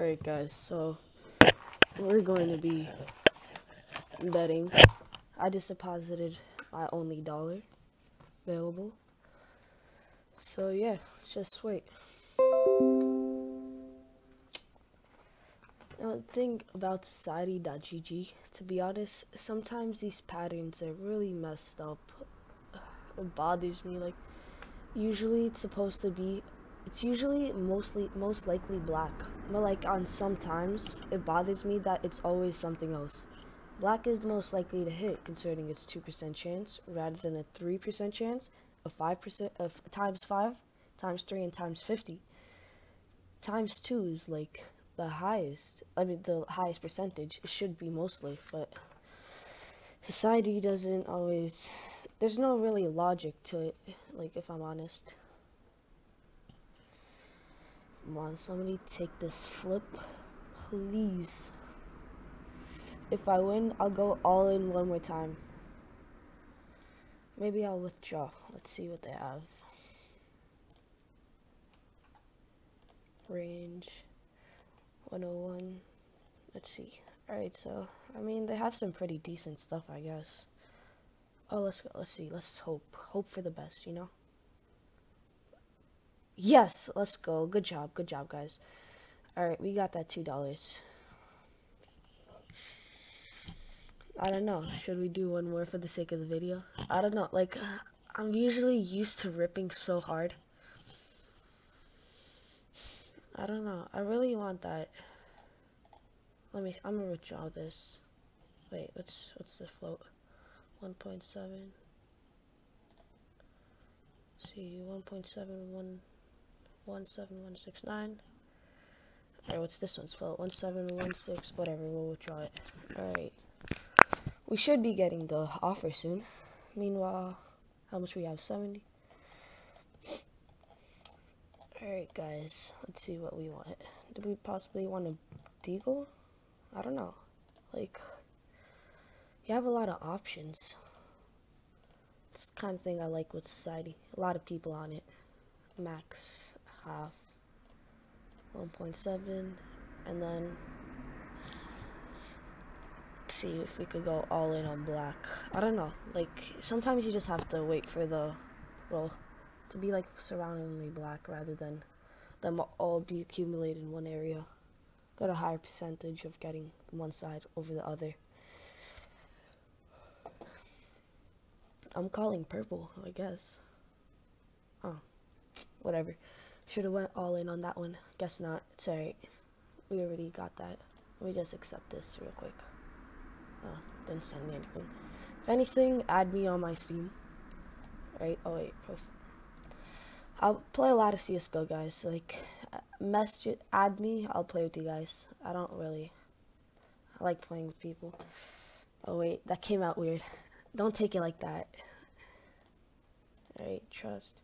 Alright guys, so we're going to be betting. I just deposited my only dollar available. So yeah, just wait. Now the thing about Society.gg, to be honest, sometimes these patterns are really messed up. It bothers me. Like, usually it's usually most likely black, but like on sometimes it bothers me that it's always something else. Black is the most likely to hit, concerning its 2% chance rather than a 3% chance, a 5% of times 5 times 3 and times 50 times 2 is like the highest, I mean the highest percentage. It should be mostly, but Society doesn't always, there's no really logic to it, like, if I'm honest. Come on, somebody take this flip, please. If I win, I'll go all in one more time. Maybe I'll withdraw. Let's see what they have. Range 101. Let's see. Alright, so, I mean, they have some pretty decent stuff, I guess. Oh, let's go. Let's see. Let's hope. Hope for the best, you know? Yes, let's go. Good job. Good job, guys. Alright, we got that $2. I don't know. Should we do one more for the sake of the video? I don't know. Like, I'm usually used to ripping so hard. I don't know. I really want that. I'm gonna withdraw this. Wait, what's the float? 1.7. See, 1.7117169. Alright, what's this one's float? 1716. Whatever, we'll withdraw it. Alright. We should be getting the offer soon. Meanwhile, how much we have? 70. Alright guys, let's see what we want. Do we possibly want a deagle? I don't know. Like, you have a lot of options. It's the kind of thing I like with Society. A lot of people on it. Max, half, 1.7, and then see if we could go all in on black. I don't know. Like, sometimes you just have to wait for the roll to be like surroundingly black rather than them all be accumulated in one area. Got a higher percentage of getting one side over the other. I'm calling purple, I guess. Oh, whatever. Should have went all in on that one. Guess not. It's alright. We already got that. Let me just accept this real quick. Oh, didn't send me anything. If anything, add me on my Steam. Right? Oh wait. I'll play a lot of CSGO, guys. Like, message, add me. I'll play with you guys. I don't really. I like playing with people. Oh wait, that came out weird. Don't take it like that. Alright, trust.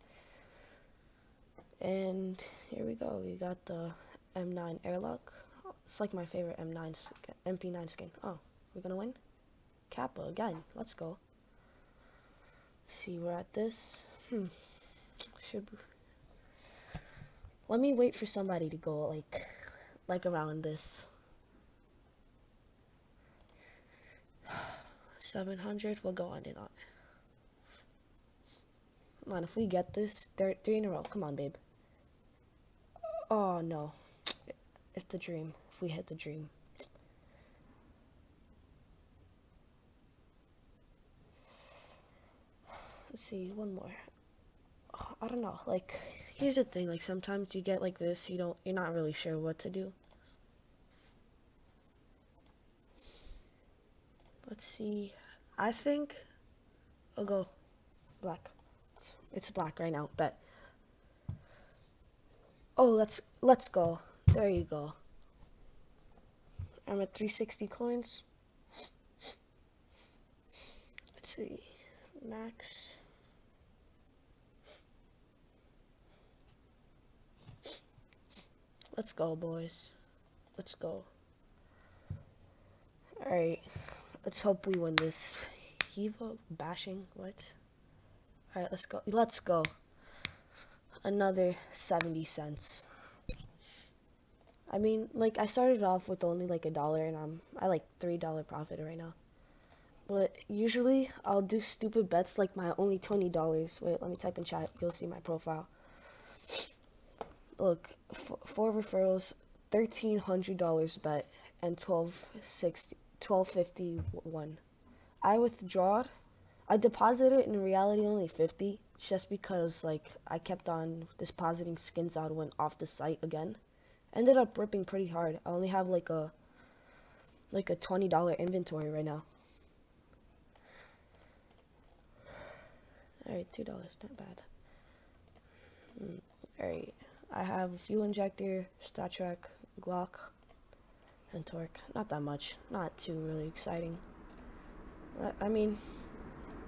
And here we go. We got the M9 airlock. It's like my favorite MP9 skin. Oh, we're gonna win? Kappa again. Let's go. See, we're at this. Should we... Let me wait for somebody to go like around this. 700, we'll go on and on. Come on, if we get this, three in a row. Come on, babe. Oh, no. It's the dream. If we hit the dream. Let's see, one more. Oh, I don't know. Like, here's the thing. Like, sometimes you get like this, you're not really sure what to do. Let's see. I think I'll go black. It's black right now, bet. Oh, let's go. There you go. I'm at 360 coins. Let's see. Max. Let's go, boys. Let's go. Alright. Let's hope we win this. Eva bashing, what? Alright, let's go. Let's go. Another 70 cents. I mean, like, I started off with only like $1 and I'm at like $3 profit right now. But usually I'll do stupid bets like my only $20. Wait, let me type in chat. You'll see my profile. Look, 4 referrals, $1,300 bet, and 1251. I withdrawed. I deposited in reality only 50, just because like I kept on depositing skins out when off the site again. Ended up ripping pretty hard. I only have like a $20 inventory right now. Alright, $2, not bad. Alright, I have fuel injector, Star Trek, Glock, and Torque. Not that much, not too really exciting. I mean,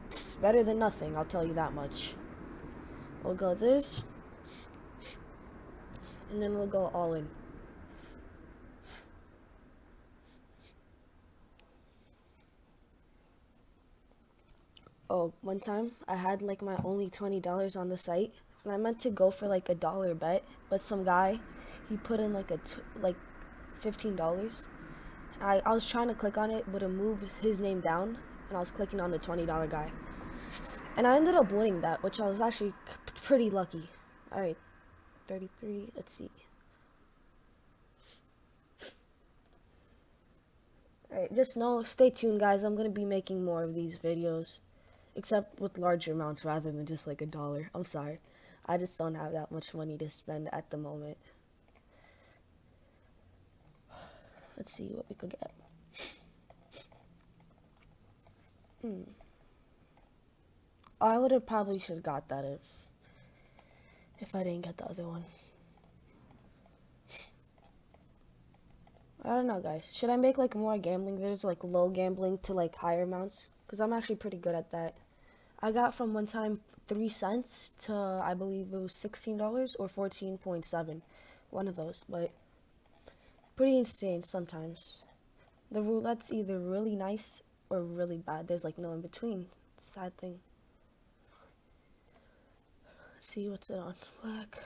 it's better than nothing, I'll tell you that much. We'll go this, and then we'll go all in. Oh, one time I had like my only $20 on the site, and I meant to go for like $1 bet, but some guy, he put in like $15. I was trying to click on it, but it moved his name down, and I was clicking on the $20 guy, and I ended up winning that, which I was actually pretty lucky. All right, 33. Let's see. All right, just know, stay tuned, guys. I'm gonna be making more of these videos. Except with larger amounts rather than just like $1. I'm sorry. I just don't have that much money to spend at the moment. Let's see what we could get. I would have probably should have got that if I didn't get the other one. I don't know, guys. Should I make like more gambling videos, like low gambling to like higher amounts? Because I'm actually pretty good at that. I got from one time 3 cents to, I believe it was $16 or 14.7, one of those, but pretty insane sometimes. The roulette's either really nice or really bad. There's like no in between. Sad thing. Let's see what's it on. Black.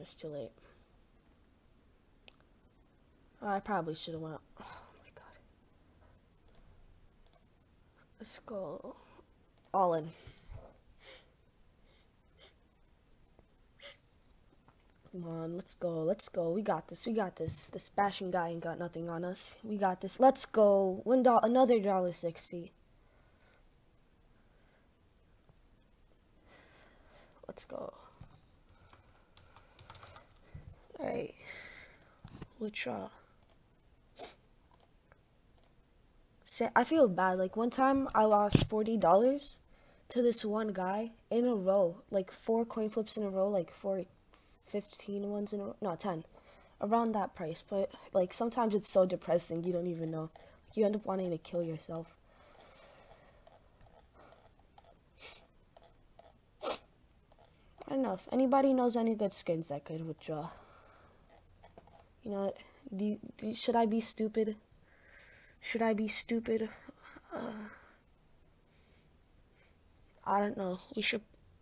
It's too late. Oh, I probably should have went. Let's go all in. Come on, let's go, let's go. We got this, we got this. This bashing guy ain't got nothing on us. We got this. Let's go. Another $1.60. Let's go. Alright. We'll try. I feel bad. Like one time I lost $40 to this one guy in a row, like 4 coin flips in a row, like 15 ones in a row, no, 10, around that price. But like sometimes it's so depressing, you don't even know, like, you end up wanting to kill yourself. I don't know if anybody knows any good skins I could withdraw. You know, should I be stupid? Should I be stupid? I don't know.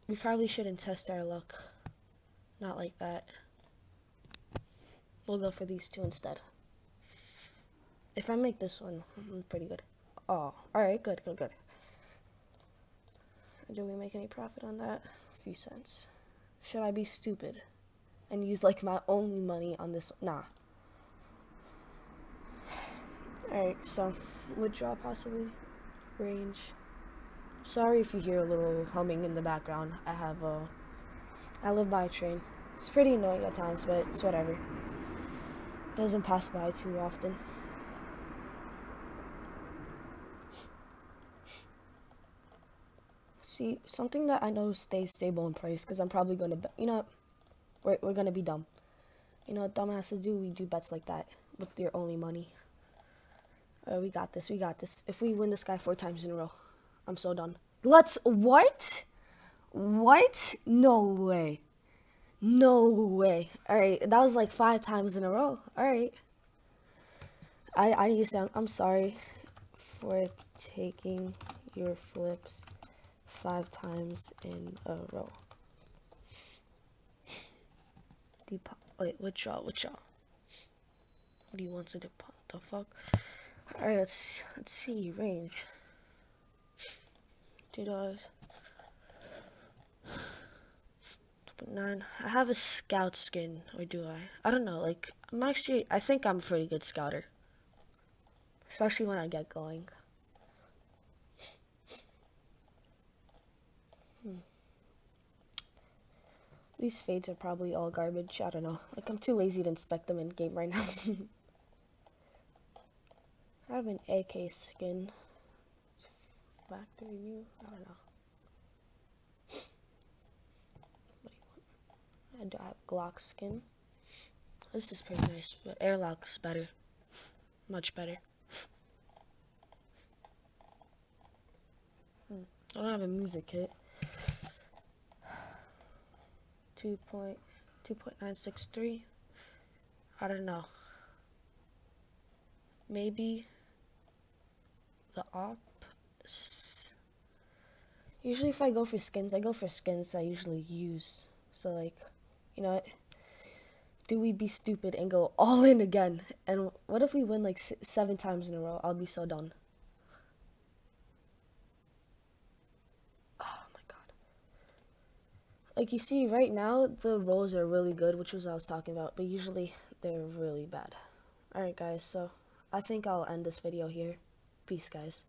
We probably shouldn't test our luck. Not like that. We'll go for these two instead. If I make this one, I'm pretty good. Oh, alright, good, good, good. Did we make any profit on that? A few cents. Should I be stupid and use like my only money on this? Nah. Alright, so, withdraw possibly, range. Sorry if you hear a little humming in the background. I live by a train. It's pretty annoying at times, but it's whatever. Doesn't pass by too often. See, something that I know stays stable in price, because I'm probably going to, you know, we're going to be dumb. You know what dumbasses do? We do bets like that with your only money. Oh, we got this, we got this. If we win this guy 4 times in a row, I'm so done. Let's, what? What? No way. No way. Alright, that was like 5 times in a row. Alright. I need to say, I'm sorry for taking your flips 5 times in a row. Depop. Wait, withdraw. What do you want to do? What the fuck? Alright, let's see range. $2. 9. I have a scout skin, or do I? I don't know. Like, I think I'm a pretty good scouter, especially when I get going. These fades are probably all garbage. I don't know. Like, I'm too lazy to inspect them in game right now. I have an AK skin. Factory view. I don't know. I do have Glock skin. This is pretty nice, but airlock's better. Much better. I don't have a music kit. 2.963. I don't know. Maybe the op. Usually, if I go for skins, I usually use. So, like, you know, do we be stupid and go all in again? And what if we win like 7 times in a row? I'll be so done. Oh my god. Like, you see right now the rolls are really good, which was what I was talking about, but usually they're really bad. Alright guys, so I think I'll end this video here. Peace guys.